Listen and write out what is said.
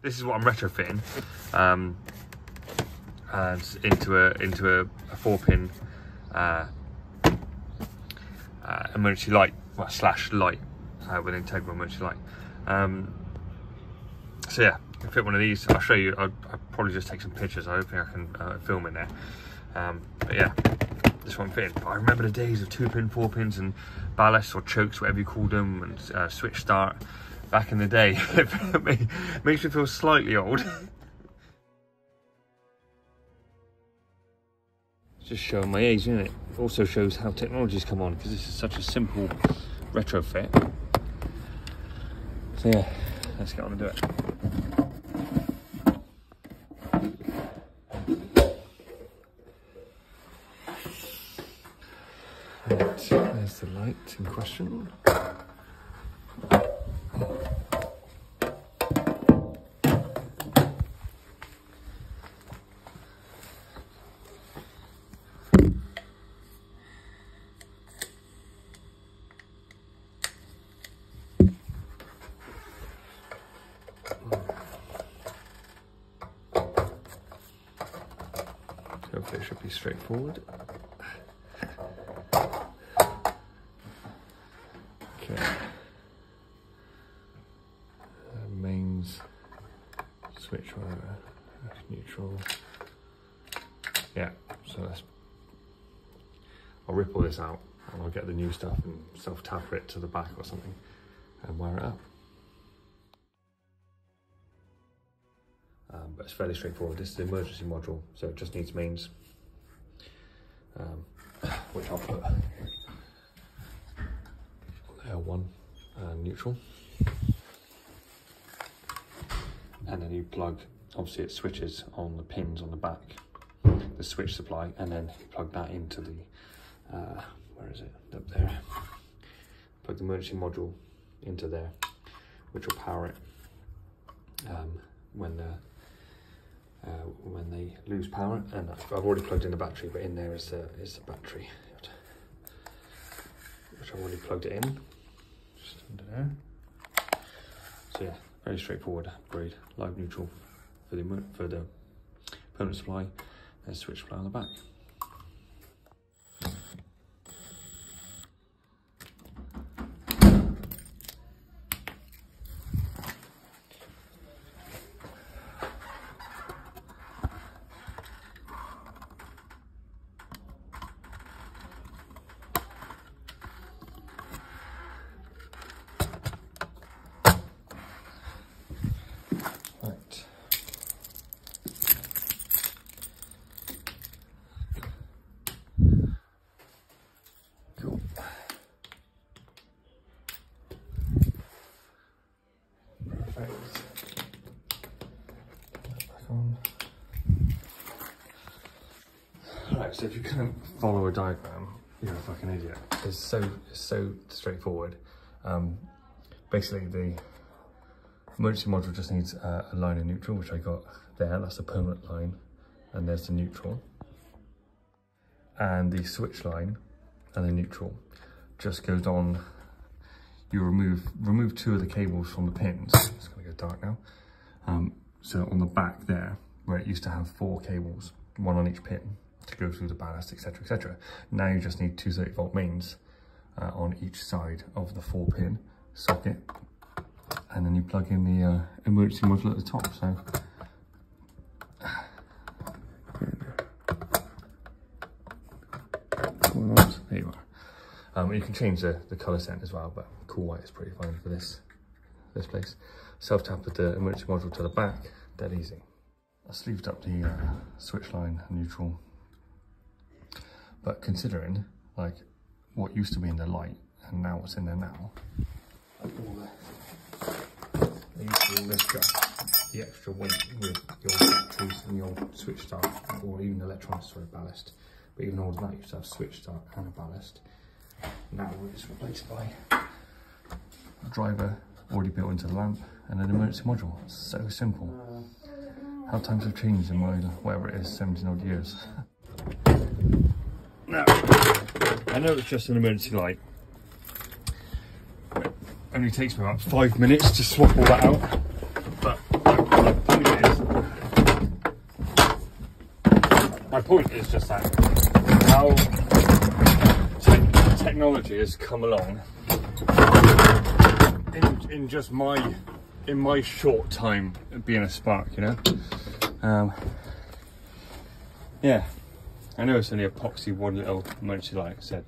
This is what I'm retrofitting into a 4-pin emergency light, well, slash light with integral emergency light. So yeah, I fit one of these. I'll show you. I'll probably just take some pictures. I don't think I can film in there. But yeah, this one fitted. But I remember the days of 2-pin, 4-pins, and ballasts or chokes, whatever you call them, and switch start. Back in the day, it makes me feel slightly old. Just showing my age, isn't it? It also shows how technology's come on, because this is such a simple retrofit. So yeah, let's get on and do it. Right, there's the light in question. Hopefully it should be straightforward. Okay. Mains, switch, whatever, that's neutral. Yeah, so that's, I'll rip all this out and I'll get the new stuff and self-taper it to the back or something and wire it up. But it's fairly straightforward. This is the emergency module, so it just needs mains, which I'll put layer 1 neutral, and then you plug, obviously it switches on the pins on the back, the switch supply, and then you plug that into the where is it, up there, plug the emergency module into there, which will power it when they lose power. And I've already plugged in the battery, but in there is the battery, which I've already plugged it in, just under there. So yeah, very straightforward upgrade. Live neutral for the permanent supply, and switch supply on the back. Right, so if you couldn't follow a diagram, you're a fucking idiot. It's so straightforward. Basically, the emergency module just needs a line of neutral, which I got there. That's the permanent line, and there's the neutral. And the switch line and the neutral just goes on. You remove two of the cables from the pins. It's going to go dark now. So on the back there, where it used to have 4 cables, 1 on each pin to go through the ballast, etc, etc. Now you just need 230-volt mains on each side of the 4-pin socket, and then you plug in the emergency module at the top. So there you are. You can change the colour scent as well, but cool white is pretty fine for this place. Self-tap with the emergency module to the back, dead easy. I sleeved up the switch line neutral, but considering like what used to be in the light and now what's in there now, like all the extra weight with your batteries and your switch start, or even electronics, sorry, ballast, but even all of that, you used to have switch start and a ballast. Now it's replaced by a driver already built into the lamp and an emergency module. It's so simple. How times have changed in my, whatever it is, 17-odd years. Now, I know it's just an emergency light. It only takes me about 5 minutes to swap all that out, but My point is just that how technology has come along in just my short time being a spark, you know. Yeah, I know it's only epoxy, one little munchie, like I said.